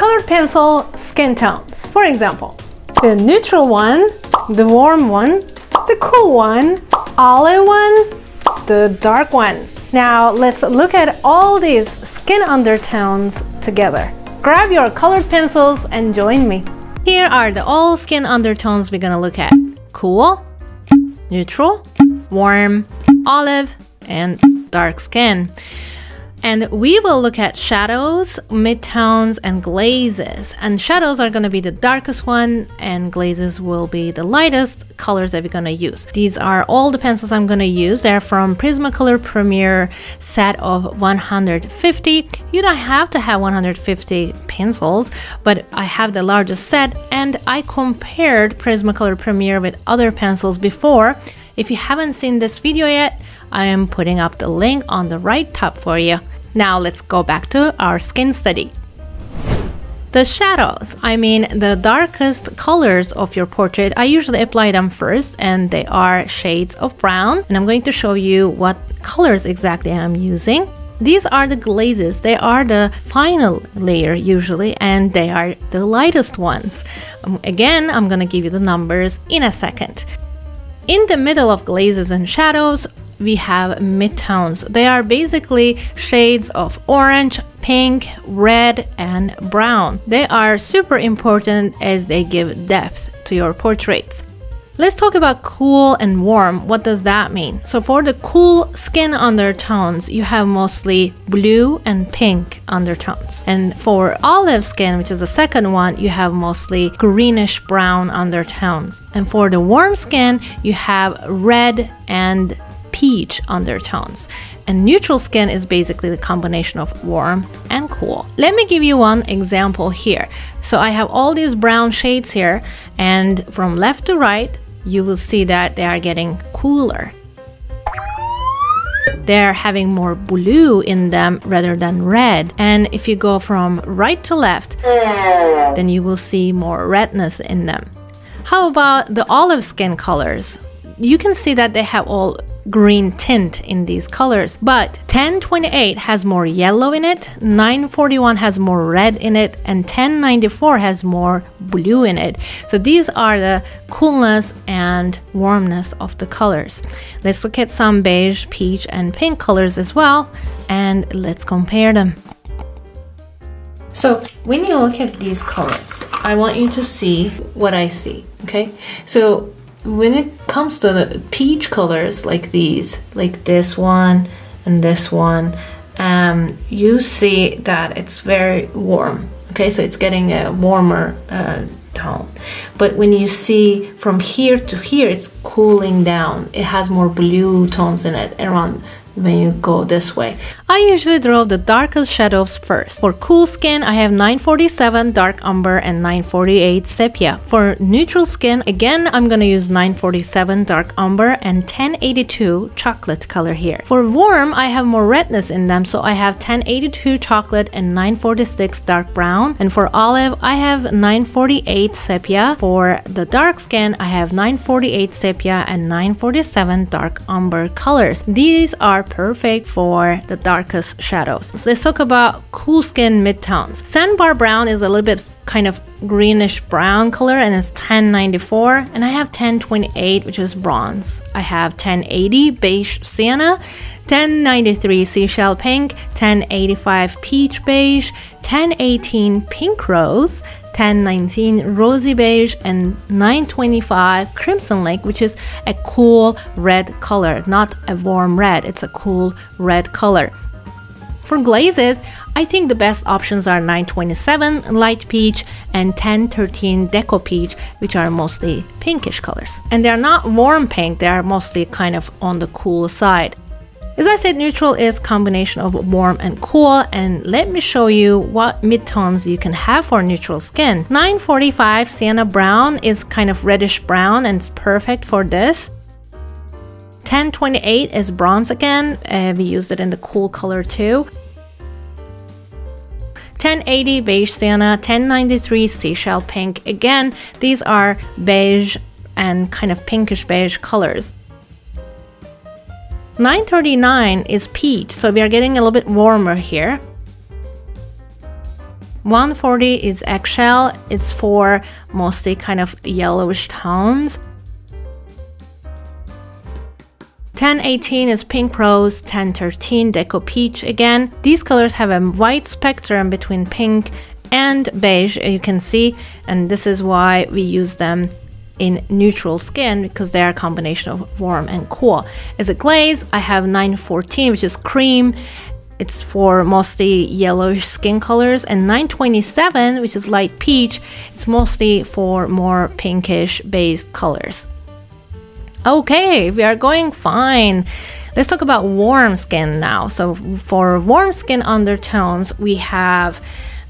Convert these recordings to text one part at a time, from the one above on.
colored pencil skin tones. For example, the neutral one, the warm one, the cool one, olive one, the dark one. Now let's look at all these skin undertones together. Grab your colored pencils and join me. Here are the all skin undertones we're gonna look at. Cool, neutral, warm, olive, and dark skin. And we will look at shadows, midtones, and glazes. And shadows are gonna be the darkest one, and glazes will be the lightest colors that we're gonna use. These are all the pencils I'm gonna use. They're from Prismacolor Premier set of 150. You don't have to have 150 pencils, but I have the largest set, and I compared Prismacolor Premier with other pencils before. If you haven't seen this video yet, I am putting up the link on the right top for you. Now let's go back to our skin study. The shadows, I mean the darkest colors of your portrait, I usually apply them first, and they are shades of brown. And I'm going to show you what colors exactly I'm using. These are the glazes. They are the final layer usually, and they are the lightest ones. Again, I'm gonna give you the numbers in a second. In the middle of glazes and shadows, we have midtones. They are basically shades of orange, pink, red, and brown. They are super important as they give depth to your portraits. Let's talk about cool and warm. What does that mean? So for the cool skin undertones, you have mostly blue and pink undertones. And for olive skin, which is the second one, you have mostly greenish brown undertones. And for the warm skin, you have red and peach undertones, and neutral skin is basically the combination of warm and cool. Let me give you one example here. So I have all these brown shades here, and from left to right you will see that they are getting cooler. They're having more blue in them rather than red, and if you go from right to left, then you will see more redness in them. How about the olive skin colors? You can see that they have all green tint in these colors, but 1028 has more yellow in it, 941 has more red in it, and 1094 has more blue in it. So these are the coolness and warmness of the colors. Let's look at some beige, peach, and pink colors as well, and let's compare them. So when you look at these colors, I want you to see what I see, okay? So when it comes to the peach colors, like these, like this one and this one, you see that it's very warm, okay? So it's getting a warmer tone. But when you see from here to here, it's cooling down. It has more blue tones in it around when you go this way. I usually draw the darkest shadows first. For cool skin, I have 947 dark umber and 948 sepia. For neutral skin, again, I'm gonna use 947 dark umber and 1082 chocolate color here. For warm, I have more redness in them, so I have 1082 chocolate and 946 dark brown. And for olive, I have 948 sepia. For the dark skin, I have 948 sepia and 947 dark umber colors. These are perfect for the darkest shadows. So let's talk about cool skin midtones. Sandbar brown is a little bit kind of greenish brown color, and it's 1094, and I have 1028, which is bronze. I have 1080 beige sienna, 1093 seashell pink, 1085 peach beige, 1018 pink rose, 1019 rosy beige, and 925 crimson lake, which is a cool red color, not a warm red, it's a cool red color. For glazes, I think the best options are 927 light peach and 1013 deco peach, which are mostly pinkish colors. And they're not warm pink, they are mostly kind of on the cool side. As I said, neutral is a combination of warm and cool, and let me show you what midtones you can have for neutral skin. 945 sienna brown is kind of reddish brown, and it's perfect for this. 1028 is bronze again, we used it in the cool color too. 1080 beige sienna, 1093 seashell pink. Again, these are beige and kind of pinkish beige colors. 939 is peach, so we are getting a little bit warmer here. 140 is eggshell. It's for mostly kind of yellowish tones. 1018 is pink rose, 1013 deco peach again. These colors have a wide spectrum between pink and beige, you can see, and this is why we use them in neutral skin, because they are a combination of warm and cool. As a glaze, I have 914, which is cream. It's for mostly yellowish skin colors, and 927, which is light peach. It's mostly for more pinkish based colors. Okay, we are going fine. Let's talk about warm skin now. So for warm skin undertones, we have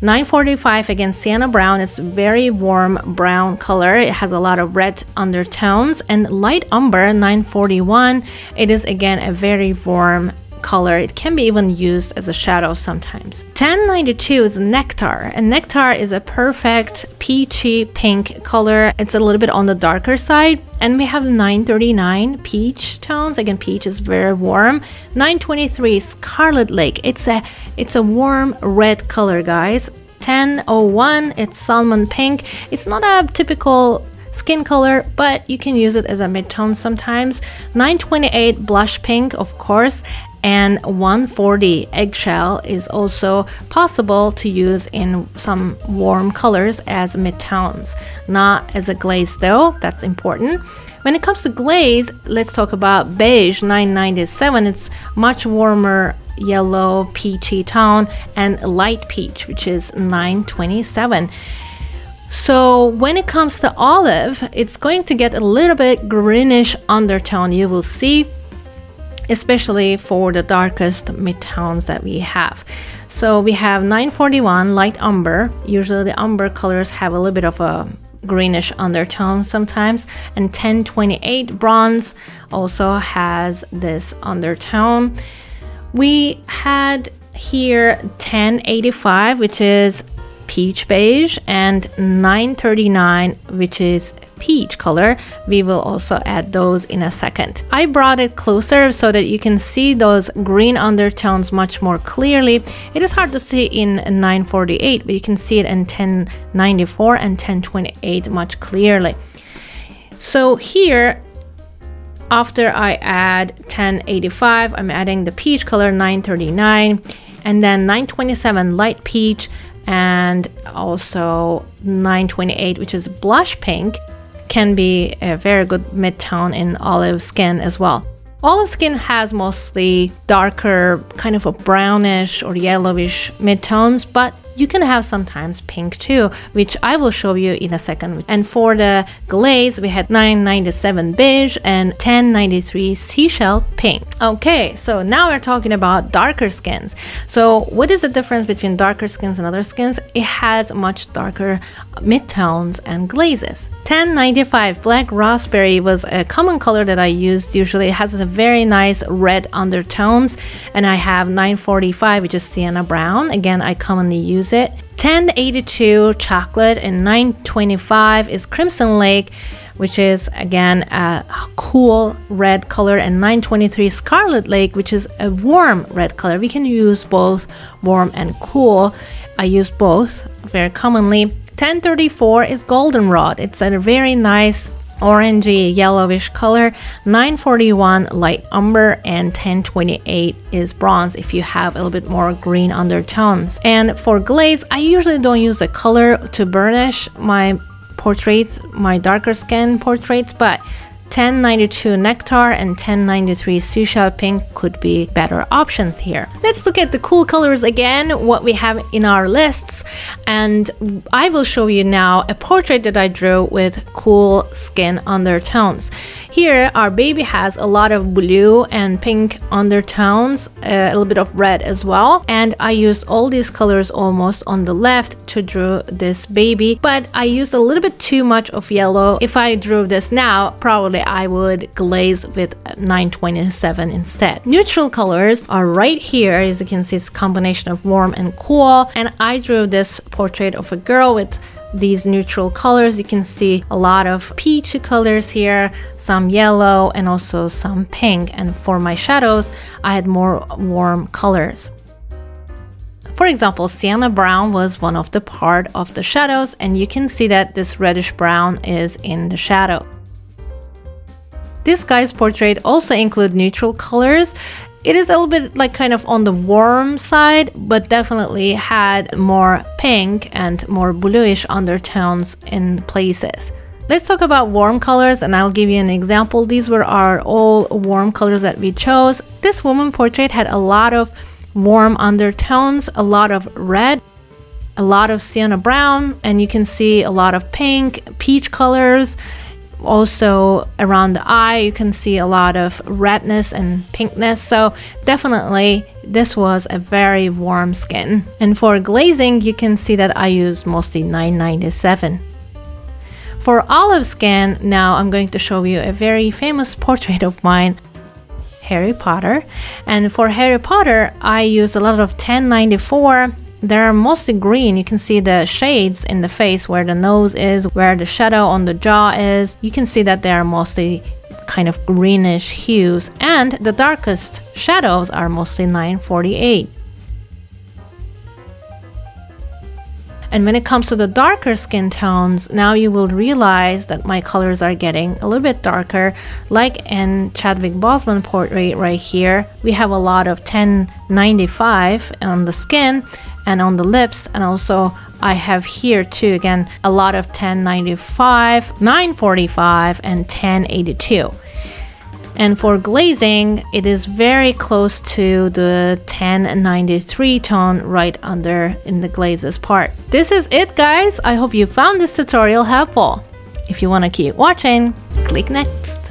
945 again, sienna brown. It's very warm brown color. It has a lot of red undertones. And light umber, 941, it is again a very warm color. It can be even used as a shadow sometimes. 1092 is nectar, and nectar is a perfect peachy pink color. It's a little bit on the darker side. And we have 939 peach tones. Again, peach is very warm. 923 Scarlet Lake. It's a warm red color, guys. 1001, it's salmon pink. It's not a typical skin color, but you can use it as a mid-tone sometimes. 928 blush pink, of course. And 140 eggshell is also possible to use in some warm colors as mid-tones, not as a glaze though, that's important. When it comes to glaze, let's talk about beige, 997. It's much warmer yellow peachy tone, and light peach, which is 927. So when it comes to olive, it's going to get a little bit greenish undertone, you will see, especially for the darkest mid-tones that we have. So we have 941 light umber. Usually the umber colors have a little bit of a greenish undertone sometimes. And 1028 bronze also has this undertone. We had here 1085, which is peach beige, and 939, which is peach color. We will also add those in a second. I brought it closer so that you can see those green undertones much more clearly. It is hard to see in 948, but you can see it in 1094 and 1028 much clearly. So here, after I add 1085, I'm adding the peach color, 939, and then 927 light peach, and also 928, which is blush pink. Can be a very good mid-tone in olive skin as well. Olive skin has mostly darker, kind of a brownish or yellowish mid-tones, but you can have sometimes pink too, which I will show you in a second. And for the glaze, we had 997 beige and 1093 seashell pink. Okay, so now we're talking about darker skins. So what is the difference between darker skins and other skins? It has much darker midtones and glazes. 1095 black raspberry was a common color that I used usually. It has a very nice red undertones, and I have 945, which is sienna brown. Again, I commonly use it. 1082 chocolate, and 925 is crimson lake, which is again a cool red color, and 923 scarlet lake, which is a warm red color. We can use both warm and cool. I use both very commonly. 1034 is goldenrod. It's a very nice orangey yellowish color. 941 light umber, and 1028 is bronze if you have a little bit more green undertones. And for glaze, I usually don't use a color to burnish my portraits, my darker skin portraits, but 1092 nectar and 1093 seashell pink could be better options here. Let's look at the cool colors again, what we have in our lists, and I will show you now a portrait that I drew with cool skin undertones. Here our baby has a lot of blue and pink undertones, a little bit of red as well, and I used all these colors almost on the left to draw this baby, but I used a little bit too much of yellow. If I drew this now, probably I would glaze with 927 instead. Neutral colors are right here. As you can see, it's a combination of warm and cool, and I drew this portrait of a girl with these neutral colors. You can see a lot of peachy colors here, some yellow, and also some pink. And for my shadows, I had more warm colors. For example, sienna brown was one of the part of the shadows, and you can see that this reddish brown is in the shadow. This guy's portrait also includes neutral colors. It is a little bit like kind of on the warm side, but definitely had more pink and more bluish undertones in places. Let's talk about warm colors, and I'll give you an example. These were all warm colors that we chose. This woman portrait had a lot of warm undertones, a lot of red, a lot of sienna brown, and you can see a lot of pink, peach colors. Also around the eye, you can see a lot of redness and pinkness. So definitely this was a very warm skin. And for glazing, you can see that I used mostly 997. For olive skin, now I'm going to show you a very famous portrait of mine, Harry Potter. And for Harry Potter, I used a lot of 1094. They're mostly green. You can see the shades in the face, where the nose is, where the shadow on the jaw is. You can see that they are mostly kind of greenish hues, and the darkest shadows are mostly 948. And when it comes to the darker skin tones, now you will realize that my colors are getting a little bit darker. Like in Chadwick Boseman portrait right here, we have a lot of 1095 on the skin and on the lips, and also I have here too, again, a lot of 1095, 945, and 1082. And for glazing, it is very close to the 1093 tone right under in the glazes part. This is it, guys. I hope you found this tutorial helpful. If you want to keep watching, click next.